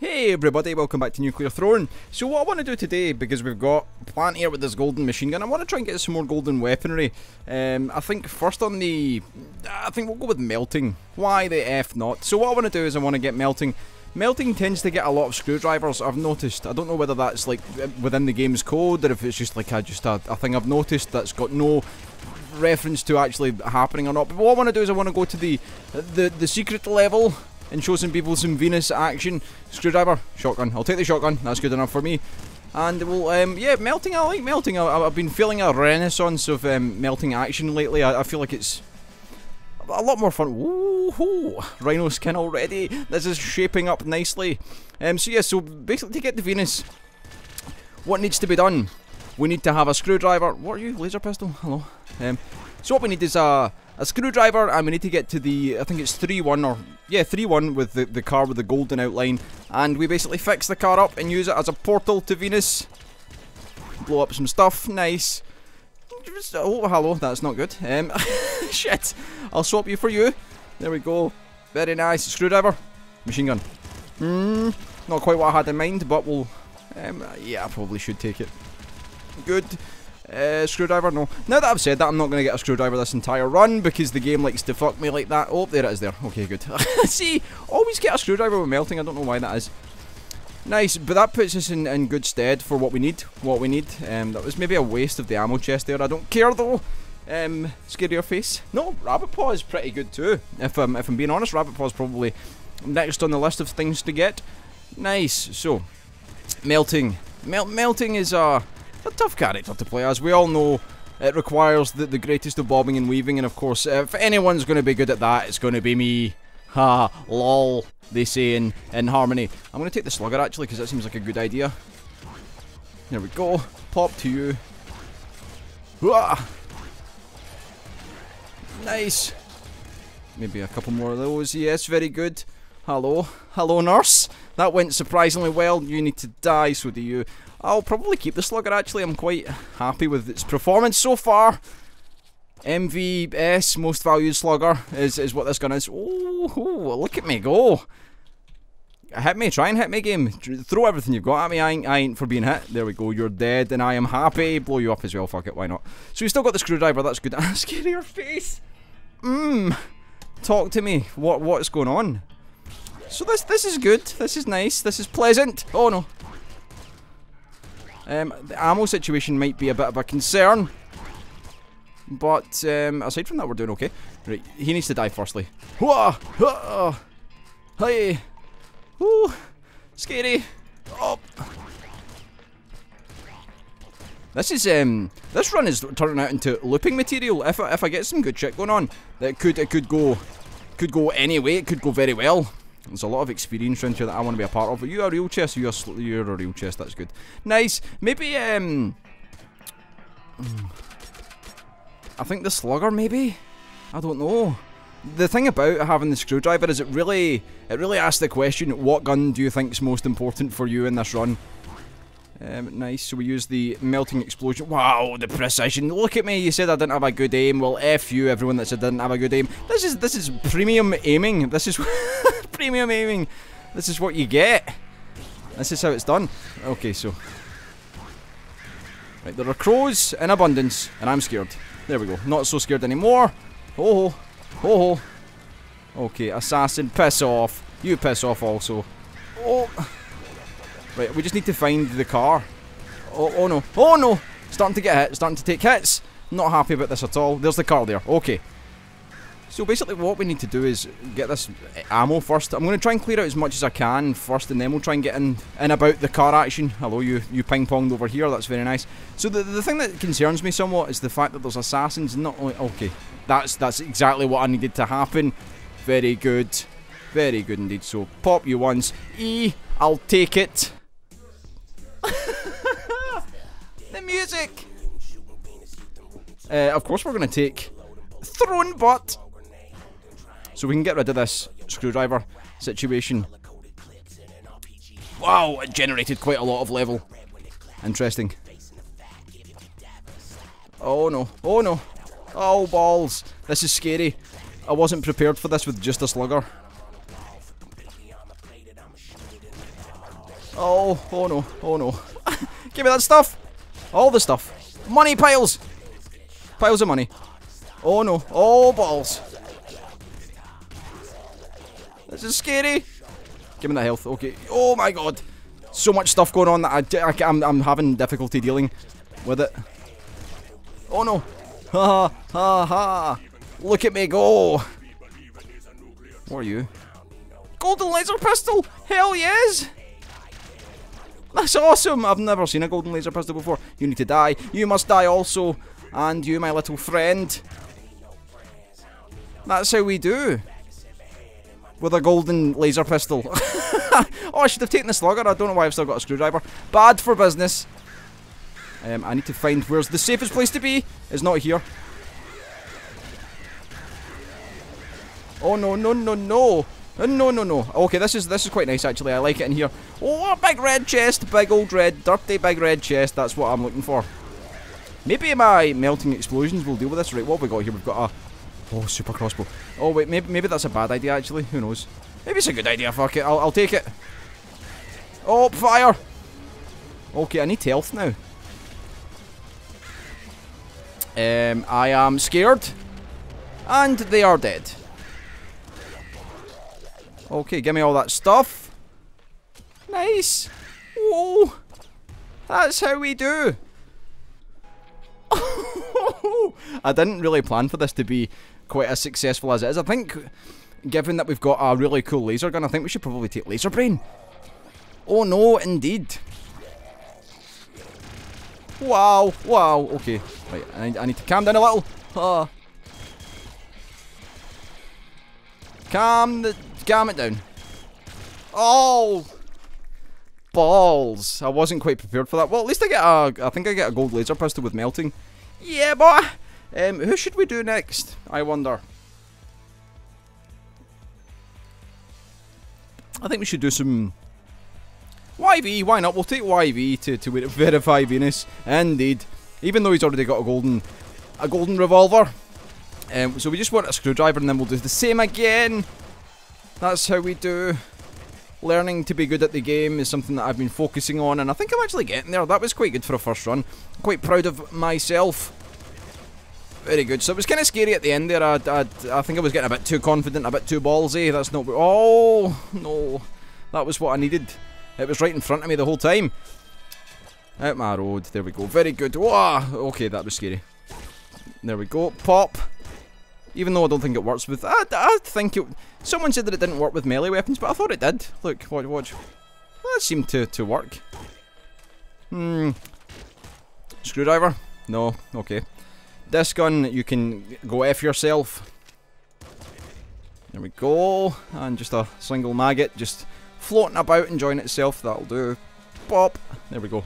Hey everybody, welcome back to Nuclear Throne. So what I want to do today, because we've got plenty here with this golden machine gun, I want to try and get some more golden weaponry. I think first on the... I think we'll go with melting. Why the F not? So what I want to do is I want to get melting. Melting tends to get a lot of screwdrivers, I've noticed. I don't know whether that's like within the game's code or if it's just like a thing I've noticed that's got no reference to actually happening or not. But what I want to do is I want to go to the secret level and show some people some Venus action. Screwdriver, shotgun. I'll take the shotgun, that's good enough for me. And we'll, yeah, melting, I like melting. I've been feeling a renaissance of melting action lately. I feel like it's a lot more fun. Woohoo! Rhino skin already. This is shaping up nicely. So yeah, so basically to get the Venus, what needs to be done? We need to have a screwdriver. What are you, laser pistol? Hello. So what we need is a screwdriver, and we need to get to the, I think it's 3-1 or, yeah, 3-1 with the car with the golden outline, and we basically fix the car up and use it as a portal to Venus. Blow up some stuff, nice. Oh, hello, that's not good. Shit, I'll swap you for you. There we go, very nice. Screwdriver, machine gun. Not quite what I had in mind, but we'll, yeah, I probably should take it. Good. Screwdriver, no. Now that I've said that, I'm not going to get a screwdriver this entire run because the game likes to fuck me like that. Oh, there it is there. Okay, good. See, always get a screwdriver with melting. I don't know why that is. Nice, but that puts us in good stead for what we need. That was maybe a waste of the ammo chest there. I don't care though. Scare your face. No, rabbit paw is pretty good too. If I'm being honest, rabbit paw is probably next on the list of things to get. Nice. So, melting. Melting is a tough character to play, as we all know. It requires the greatest of bobbing and weaving, and of course, if anyone's going to be good at that, it's going to be me. Ha, lol, they say in Harmony. I'm going to take the slugger, actually, because that seems like a good idea. There we go. Pop to you. Hooah! Nice. Maybe a couple more of those. Yes, very good. Hello. Hello, nurse. That went surprisingly well. You need to die, so do you. I'll probably keep the slugger, actually. I'm quite happy with its performance so far. MVS, most valued slugger, is what this gun is. Oh, look at me go. Hit me, try and hit me, game. Throw everything you've got at me. I ain't for being hit. There we go, you're dead, and I am happy. Blow you up as well, fuck it, why not? So you've still got the screwdriver, that's good. Scare your face. Talk to me. What's going on? So this is good, this is nice, this is pleasant. Oh no. The ammo situation might be a bit of a concern, but aside from that, we're doing okay. Right, he needs to die firstly. Hey, woo, scary. Oh. This is this run is turning out into looping material. If I get some good shit going on, it could go any way. It could go very well. There's a lot of experience around here that I want to be a part of. Are you a real chest? You're a real chest, that's good. Nice. Maybe, I think the slugger, maybe? I don't know. The thing about having the screwdriver is it really asks the question, what gun do you think's most important for you in this run? Nice, so we use the melting explosion. Wow, the precision. Look at me, you said I didn't have a good aim. Well, F you, everyone that said I didn't have a good aim. This is premium aiming. This is premium aiming. This is what you get. This is how it's done. Okay, so. Right, there are crows in abundance, and I'm scared. There we go. Not so scared anymore. Oh, oh, oh. Okay, assassin, piss off. You piss off also. Oh. Right, we just need to find the car. Oh, oh no, oh no! Starting to get hit, starting to take hits. Not happy about this at all. There's the car there, okay. So basically what we need to do is get this ammo first. I'm going to try and clear out as much as I can first, and then we'll try and get in about the car action. Hello, you ping-ponged over here, that's very nice. So the thing that concerns me somewhat is the fact that there's assassins, not only... Okay, that's exactly what I needed to happen. Very good. Very good indeed. So pop you once. E, I'll take it. The music. Of course we're going to take Thronebutt, so we can get rid of this screwdriver situation. Wow, it generated quite a lot of level. Interesting. Oh no, oh no. Oh balls, this is scary. I wasn't prepared for this with just a slugger. Oh, oh no, oh no. Give me that stuff. All the stuff. Money piles. Piles of money. Oh no, oh balls. This is scary. Give me that health, okay. Oh my god. So much stuff going on that I'm having difficulty dealing with it. Oh no. Ha ha ha ha. Look at me go. What are you? Golden laser pistol? Hell yes! That's awesome! I've never seen a golden laser pistol before. You need to die. You must die also. And you, my little friend. That's how we do. With a golden laser pistol. Oh, I should have taken the slugger. I don't know why I've still got a screwdriver. Bad for business. I need to find where's the safest place to be. It's not here. Oh no no no no. No no no. Okay, this is quite nice actually. I like it in here. Oh, big red chest, big old red, dirty big red chest. That's what I'm looking for. Maybe my melting explosions will deal with this. Right, what have we got here? We've got a super crossbow. Oh wait, maybe that's a bad idea actually. Who knows? Maybe it's a good idea. Fuck it. I'll take it. Oh, fire. Okay, I need health now. I am scared, and they are dead. Okay, give me all that stuff. Nice. Whoa. That's how we do. I didn't really plan for this to be quite as successful as it is. I think, given that we've got a really cool laser gun, I think we should probably take Laser Brain. Oh no, indeed. Wow, wow, okay. Right, I need to calm down a little. Calm it down. Oh! Balls. I wasn't quite prepared for that. Well, at least I think I get a gold laser pistol with melting. Yeah, boy! Who should we do next? I wonder. I think we should do some... YV, why not? We'll take YV to verify Venus. Indeed. Even though he's already got a golden revolver. So we just want a screwdriver and then we'll do the same again. That's how we do. Learning to be good at the game is something that I've been focusing on, and I think I'm actually getting there. That was quite good for a first run. Quite proud of myself. Very good. So it was kind of scary at the end there. I think I was getting a bit too confident, a bit too ballsy. That's not... Oh, no. That was what I needed. It was right in front of me the whole time. Out my road. There we go. Very good. Whoa! Okay, that was scary. There we go. Pop. Even though I don't think it works with... I think it... Someone said that it didn't work with melee weapons, but I thought it did. Look, watch. That seemed to work. Screwdriver? No. Okay. This gun, you can go F yourself. There we go. And just a single maggot, just floating about, enjoying itself. That'll do. Pop. There we go.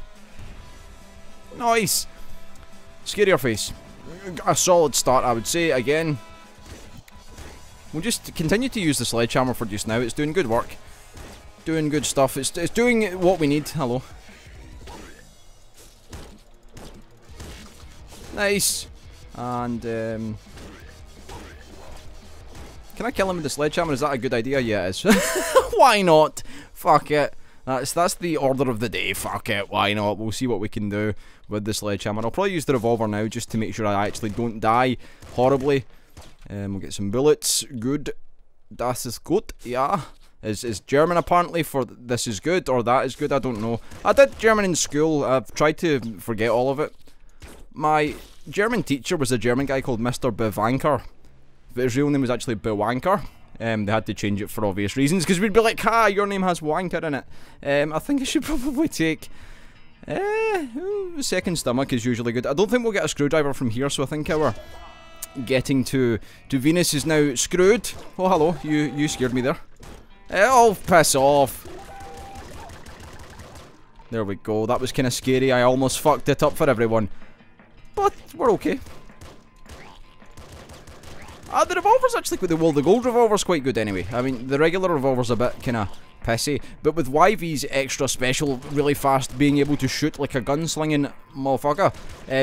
Nice. Scarier face. A solid start, I would say, again. We'll just continue to use the sledgehammer for just now. It's doing good work. Doing good stuff. It's doing what we need. Hello. Nice. And, can I kill him with the sledgehammer? Is that a good idea? Yeah, it is. Why not? Fuck it. That's the order of the day. Fuck it. Why not? We'll see what we can do with the sledgehammer. I'll probably use the revolver now just to make sure I actually don't die horribly. We'll get some bullets. Good. Das ist gut. Yeah. Is German apparently for this is good or that is good? I don't know. I did German in school. I've tried to forget all of it. My German teacher was a German guy called Mr. Bewanker. But his real name was actually Bewanker. They had to change it for obvious reasons, because we'd be like, ha, your name has wanker in it. I think I should probably take... second stomach is usually good. I don't think we'll get a screwdriver from here, so I think our getting to Venus is now screwed. Oh, hello, you scared me there. Oh, piss off. There we go, that was kind of scary. I almost fucked it up for everyone. But we're okay. The revolver's actually quite good. Well, the gold revolver's quite good anyway. I mean, the regular revolver's a bit kind of pissy. But with YV's extra special, really fast, being able to shoot like a gunslinging motherfucker,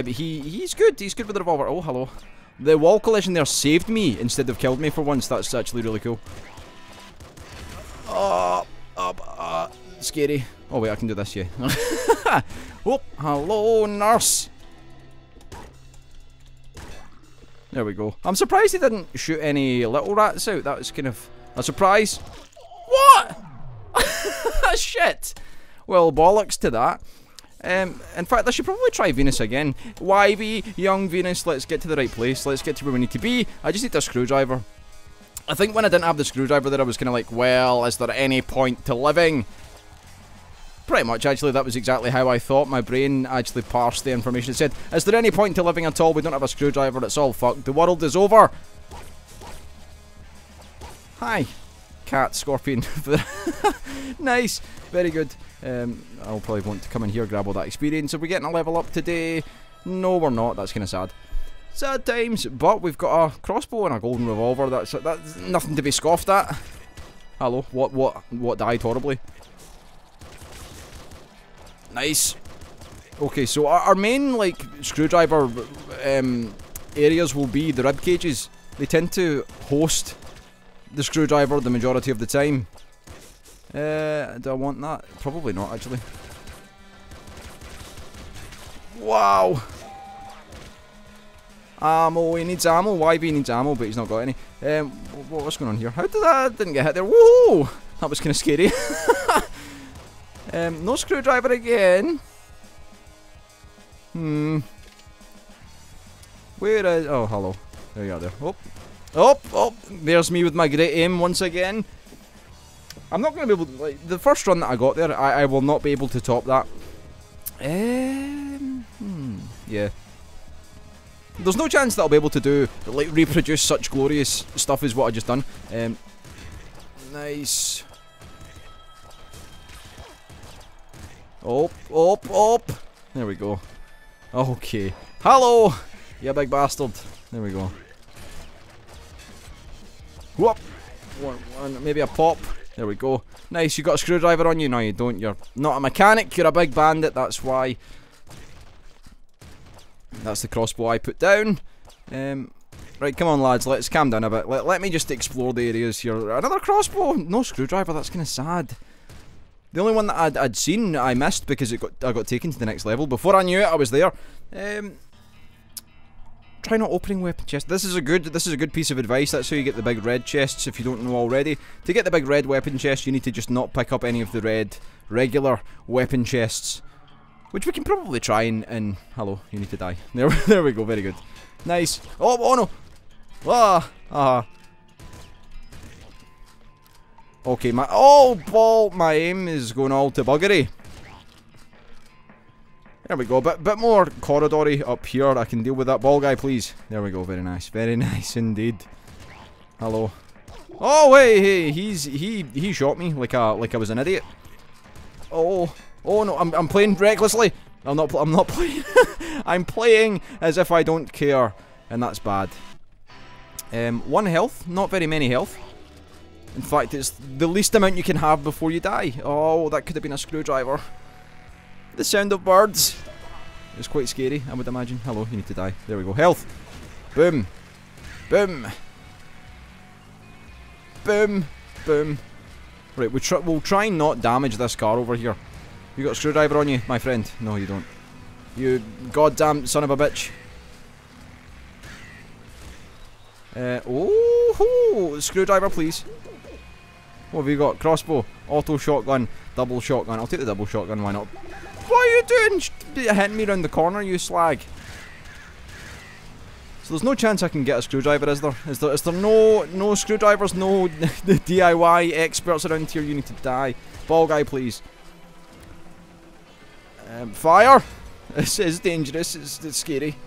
he's good. He's good with the revolver. Oh, hello. The wall collision there saved me instead of killed me for once. That's actually really cool. scary. Oh wait, I can do this, yeah. Oh, hello, nurse. There we go. I'm surprised he didn't shoot any little rats out. That was kind of a surprise. What? Shit. Well, bollocks to that. In fact, I should probably try Venus again. YV, young Venus, let's get to the right place. Let's get to where we need to be. I just need a screwdriver. I think when I didn't have the screwdriver there, I was kind of like, well, is there any point to living? Pretty much, actually, that was exactly how I thought. My brain actually parsed the information. It said, is there any point to living at all? We don't have a screwdriver. It's all fucked. The world is over. Hi. Cat, scorpion. Nice. Very good. I'll probably want to come in here, grab all that experience. Are we getting a level up today? No, we're not. That's kind of sad. Sad times, but we've got a crossbow and a golden revolver. That's nothing to be scoffed at. Hello. What died horribly? Nice. Okay, so our main, like, screwdriver areas will be the rib cages. They tend to host the screwdriver the majority of the time. Do I want that? Probably not, actually. Wow. Ammo, he needs ammo. YB needs ammo, but he's not got any. What's going on here? How did that? Didn't get hit there. Whoa! That was kind of scary. No screwdriver again. Where is... Oh, hello. There you are there. Oh. Oh, oh. There's me with my great aim once again. I'm not going to be able to... Like, the first run that I got there, I will not be able to top that. Yeah. There's no chance that I'll be able to do... Like, reproduce such glorious stuff as what I just done. Nice... Op, op, op. There we go. Okay. Hello! You big bastard. There we go. Whoop! One, maybe a pop. There we go. Nice, you got a screwdriver on you? No, you don't. You're not a mechanic, you're a big bandit, that's why. That's the crossbow I put down. Right, come on, lads, let's calm down a bit. Let me just explore the areas here. Another crossbow! No screwdriver, that's kind of sad. The only one that I'd seen, I missed because I got taken to the next level. Before I knew it, I was there. Try not opening weapon chests. This is a good piece of advice. That's how you get the big red chests, if you don't know already. To get the big red weapon chest, you need to just not pick up any of the red regular weapon chests, which we can probably try and hello, you need to die. There we go. Very good. Nice. Oh, oh no. Ah. Ah. Okay, oh, ball! My aim is going all to buggery. There we go, a bit more corridory up here. I can deal with that ball guy, please. There we go, very nice indeed. Hello. Oh, hey, he shot me like I was an idiot. Oh, oh no, I'm playing recklessly. I'm not playing. I'm playing as if I don't care, and that's bad. One health, not very many health. In fact, it's the least amount you can have before you die. Oh, that could have been a screwdriver. The sound of birds is quite scary, I would imagine. Hello, you need to die. There we go. Health. Boom. Boom. Boom. Boom. Right, we'll try and not damage this car over here. You got a screwdriver on you, my friend? No, you don't. You goddamn son of a bitch. Oh, screwdriver, please. What have you got? Crossbow, auto shotgun, double shotgun. I'll take the double shotgun, why not? What are you doing? You're hitting me around the corner, you slag. So there's no chance I can get a screwdriver, is there? Is there no screwdrivers, no the DIY experts around here? You need to die. Ball guy, please. Fire! This is dangerous, it's scary.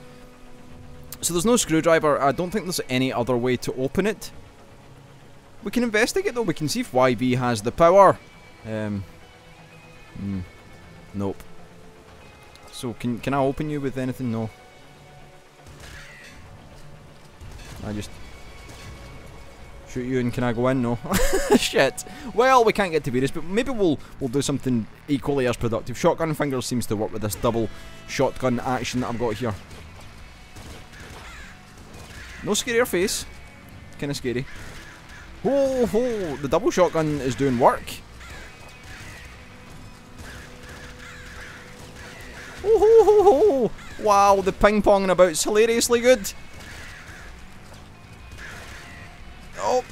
So there's no screwdriver. I don't think there's any other way to open it. We can investigate though, we can see if YB has the power. Nope. So can I open you with anything? No. I just shoot you and can I go in? No. Shit. Well, we can't get to Venus, but maybe we'll do something equally as productive. Shotgun Fingers seems to work with this double shotgun action that I've got here. No scarier face. Kinda scary. Oh, the double shotgun is doing work. ho, ho. Wow, the ping-ponging about's hilariously good. Oh,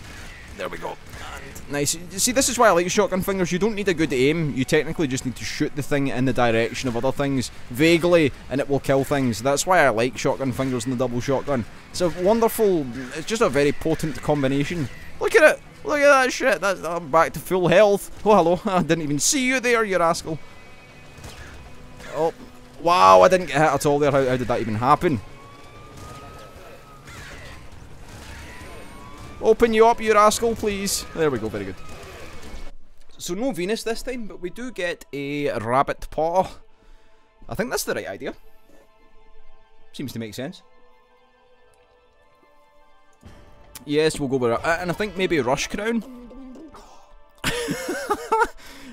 there we go. Nice. See, this is why I like Shotgun Fingers. You don't need a good aim. You technically just need to shoot the thing in the direction of other things, vaguely, and it will kill things. That's why I like Shotgun Fingers and the double shotgun. It's a wonderful, it's just a very potent combination. Look at it! Look at that shit! That's, I'm back to full health. Oh, hello. I didn't even see you there, you rascal. Oh. Wow, I didn't get hit at all there. How did that even happen? Open you up, you rascal, please. There we go, very good. So no Venus this time, but we do get a rabbit paw. I think that's the right idea. Seems to make sense. Yes, we'll go with it. And I think maybe Rush Crown.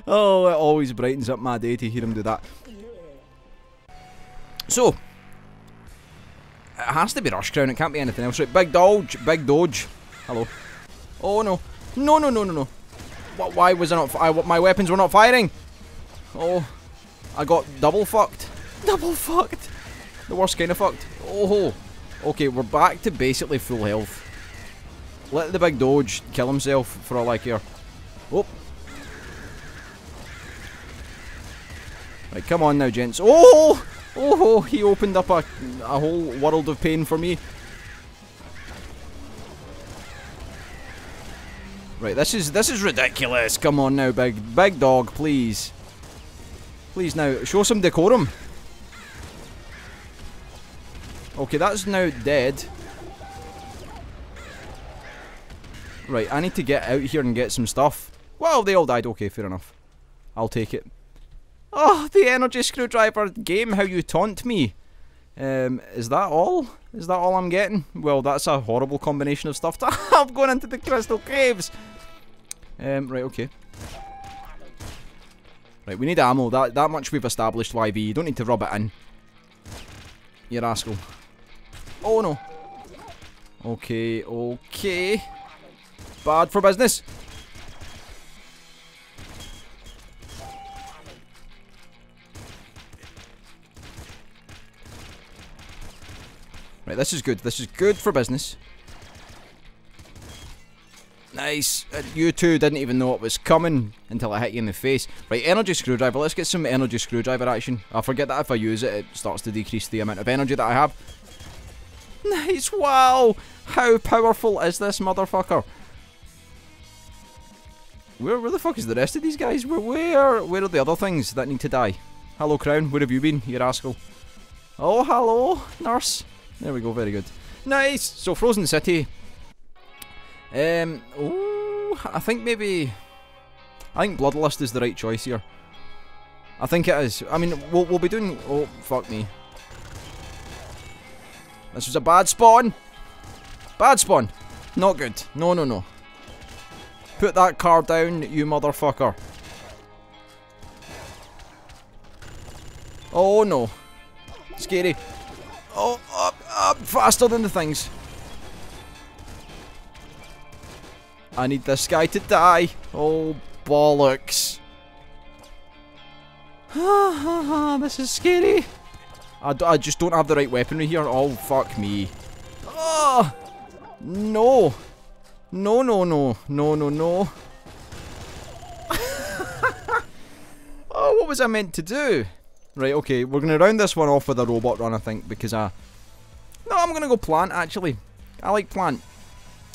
Oh, it always brightens up my day to hear him do that. So, it has to be Rush Crown, it can't be anything else, right? Big Dodge, Big Dodge. Hello. Oh no. No, no, no, no, no. What, why was I not, my weapons were not firing? Oh. I got double fucked. Double fucked. The worst kind of fucked. Oh. Okay, we're back to basically full health. Let the Big Dodge kill himself for all I care. Oh. Right, come on now, gents. Oh! Oh, he opened up a whole world of pain for me. Right, this is ridiculous. Come on now, big dog, please. Please now, show some decorum. Okay, that's now dead. Right, I need to get out here and get some stuff. Well, they all died. Okay, fair enough. I'll take it. Oh, the energy screwdriver game, how you taunt me. Is that all? Is that all I'm getting? Well, that's a horrible combination of stuff. I'm going into the crystal caves! Right, okay. Right, we need ammo. That much we've established, YV. You don't need to rub it in. You rascal. Oh, no. Okay, okay. Bad for business. Right, this is good. This is good for business. Nice. You two didn't even know it was coming until I hit you in the face. Right, energy screwdriver. Let's get some energy screwdriver action. I forget that if I use it, it starts to decrease the amount of energy that I have. Nice. Wow. How powerful is this motherfucker? Where the fuck is the rest of these guys? Where are the other things that need to die? Hello, Crown. Where have you been, you rascal? Oh, hello, nurse. There we go, very good. Nice! So, Frozen City. Oh, I think Bloodlust is the right choice here. I think it is. I mean, we'll be doing... Oh, fuck me. This was a bad spawn. Bad spawn. Not good. No, no, no. Put that car down, you motherfucker. Oh, no. Scary. Oh, up, faster than the things. I need this guy to die. Oh, bollocks. This is scary. I just don't have the right weaponry here. Oh, fuck me. Oh, no. No, no, no. No, no, no. Oh, what was I meant to do? Right, okay, we're going to round this one off with a robot run, I think, because No, I'm going to go plant, actually. I like plant.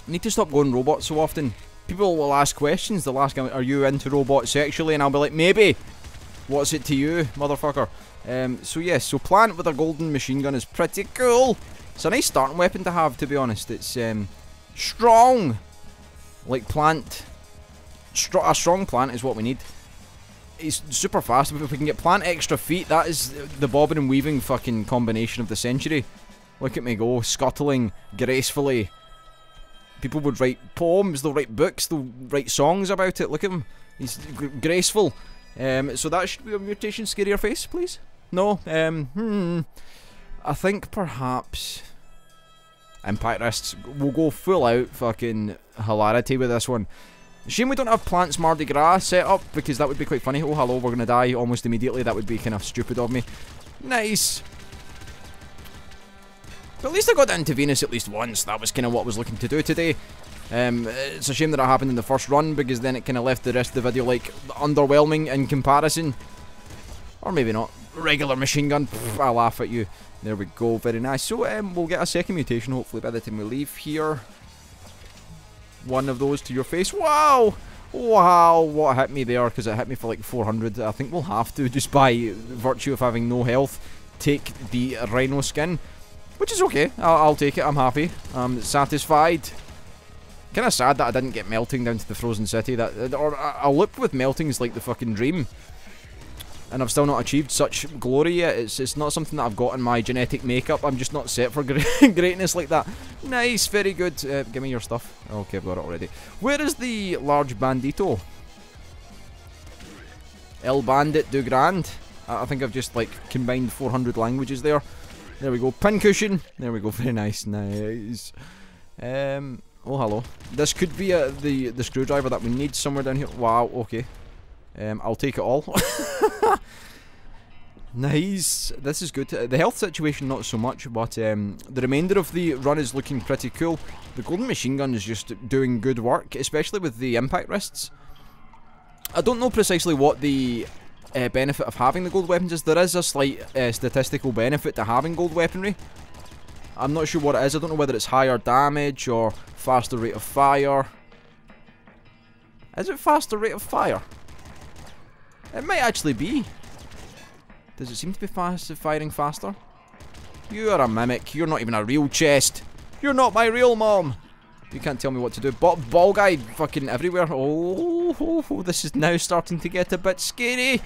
I need to stop going robot so often. People will ask questions, they'll ask, are you into robots sexually? And I'll be like, maybe. What's it to you, motherfucker? So yes, so plant with a golden machine gun is pretty cool. It's a nice starting weapon to have, to be honest. It's, strong. Like plant. A strong plant is what we need. He's super fast, but if we can get plant extra feet, that is the bobbing and weaving fucking combination of the century. Look at me go, scuttling, gracefully. People would write poems, they'll write books, they'll write songs about it. Look at him, he's graceful. So that should be a mutation, scarier face, please? No, I think perhaps... Impact wrists, we'll go full out fucking hilarity with this one. Shame we don't have plants Mardi Gras set up, because that would be quite funny. Oh, hello, we're going to die almost immediately. That would be kind of stupid of me. Nice. But at least I got that into Venus at least once. That was kind of what I was looking to do today. It's a shame that it happened in the first run, because then it kind of left the rest of the video, like, underwhelming in comparison. Or maybe not. Regular machine gun. Pff, I laugh at you. There we go. Very nice. So, we'll get a second mutation, hopefully, by the time we leave here. One of those to your face. Wow! Wow, what hit me there, because it hit me for like 400. I think we'll have to, just by virtue of having no health, take the rhino skin. Which is okay. I'll take it. I'm happy. I'm satisfied. Kind of sad that I didn't get melting down to the Frozen City. Or a loop with melting is like the fucking dream. And I've still not achieved such glory yet. It's not something that I've got in my genetic makeup. I'm just not set for greatness like that. Nice, very good. Give me your stuff. Okay, I've got it already. Where is the large bandito? El Bandit du Grand. I think I've just, like, combined 400 languages there. There we go. Pincushion. There we go. Very nice. Nice. Oh, hello. This could be the screwdriver that we need somewhere down here. Wow, okay. I'll take it all. Nice. This is good. The health situation, not so much, but the remainder of the run is looking pretty cool. The golden machine gun is just doing good work, especially with the impact wrists. I don't know precisely what the benefit of having the gold weapons is. There is a slight statistical benefit to having gold weaponry. I'm not sure what it is. I don't know whether it's higher damage or faster rate of fire. Is it faster rate of fire? It might actually be. Does it seem to be firing faster? You are a mimic. You're not even a real chest. You're not my real mom. You can't tell me what to do. But ball guy fucking everywhere. Oh, this is now starting to get a bit scary.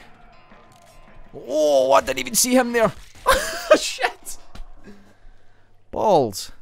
Oh, I didn't even see him there. Shit. Balls.